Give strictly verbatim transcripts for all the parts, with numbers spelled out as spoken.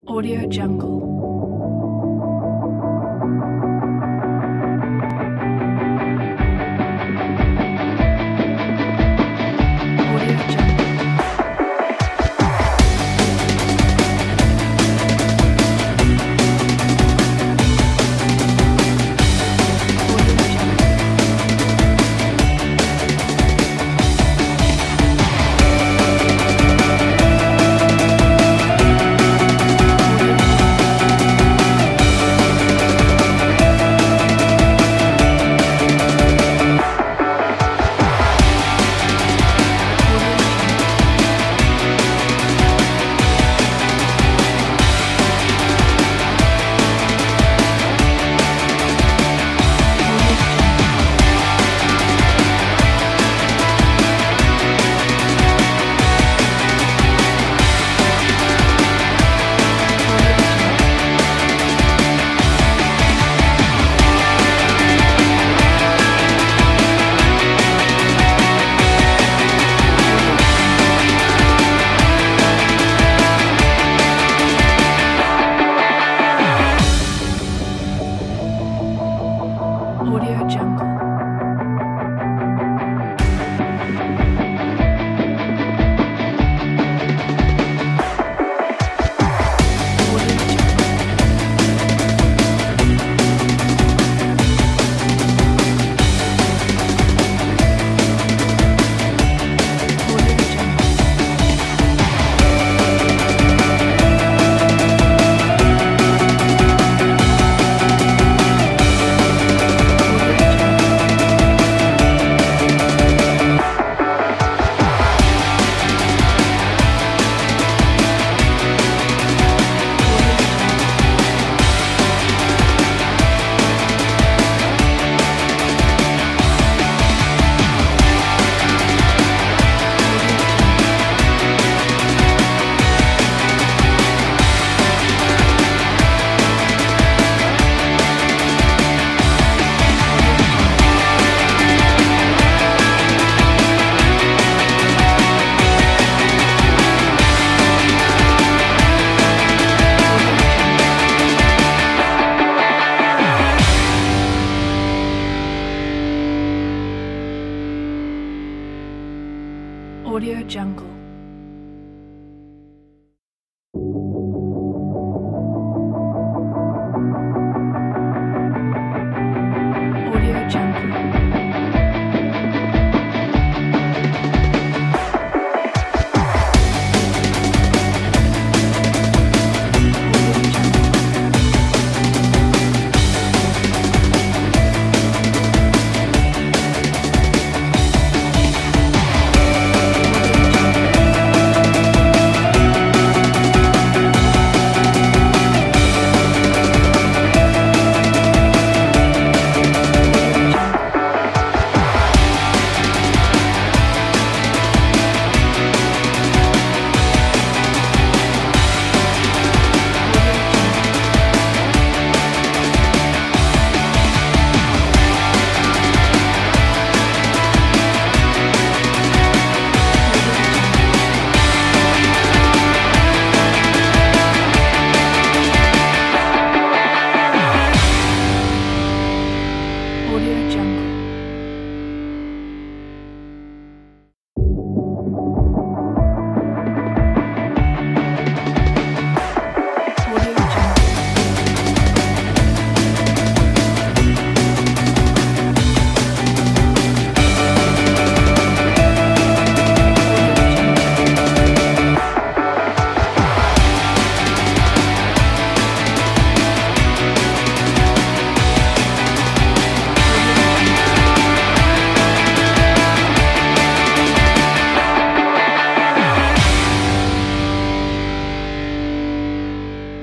AudioJungle. AudioJungle. AudioJungle.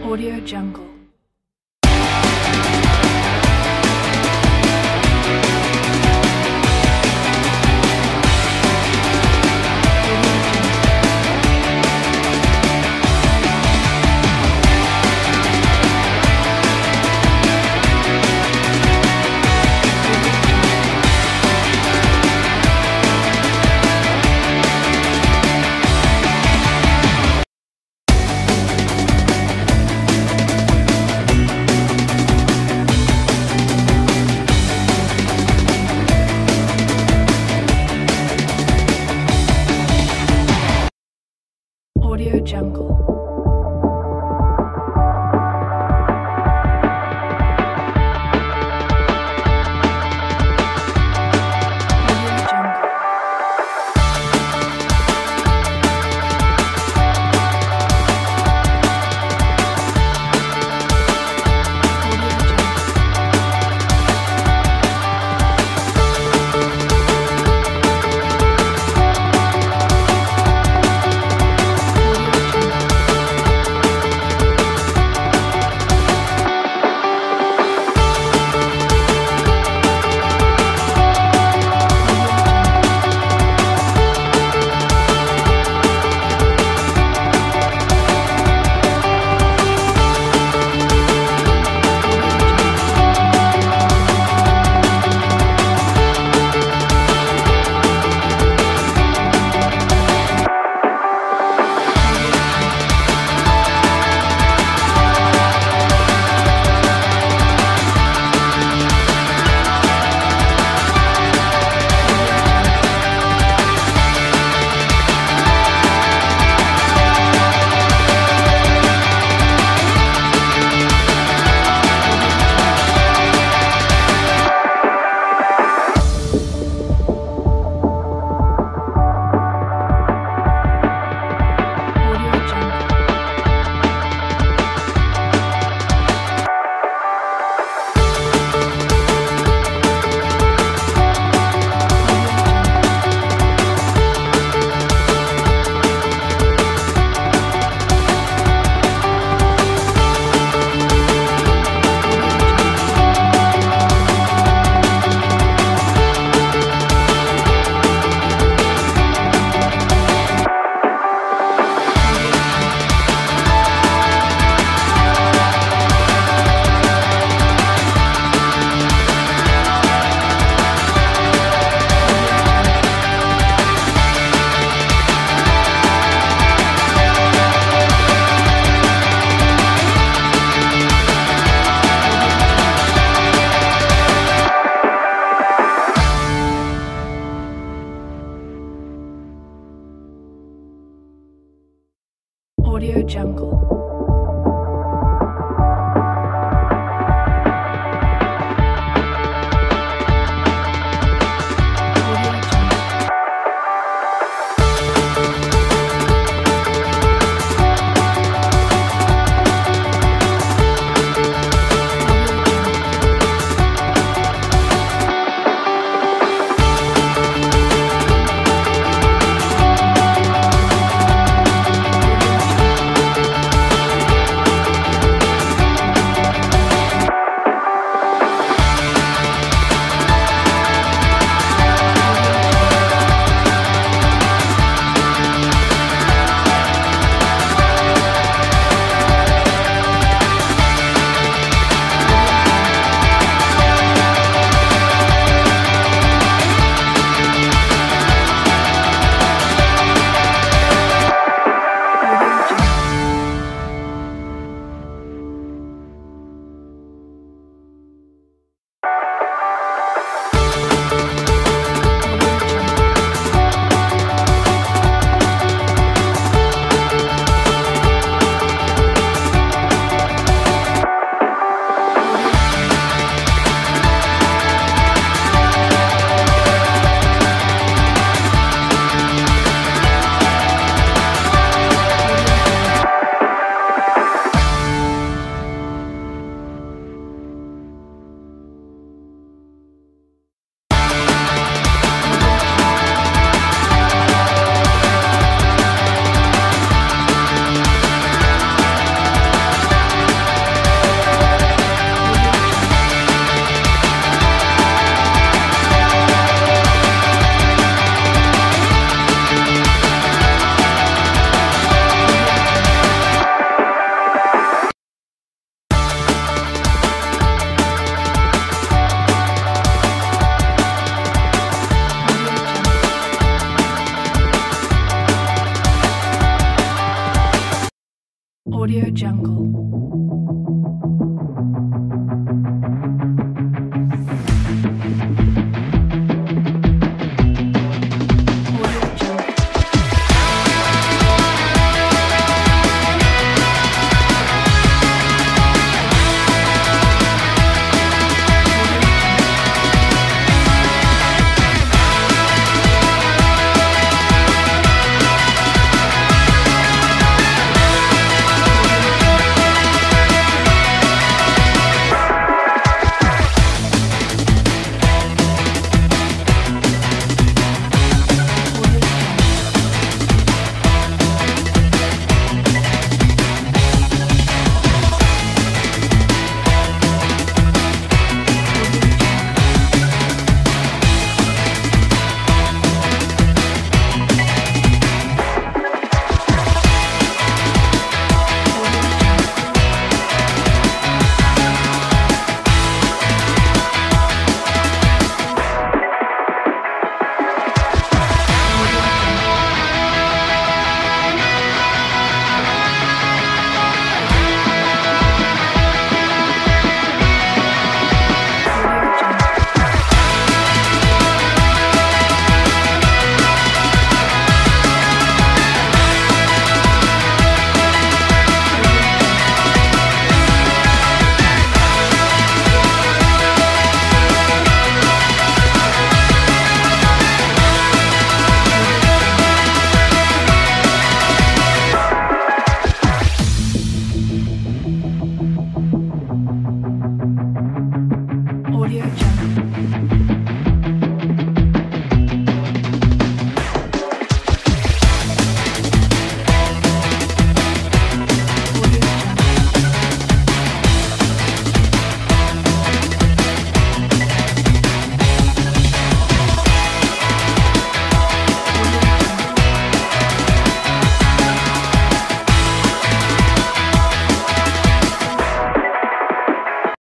AudioJungle.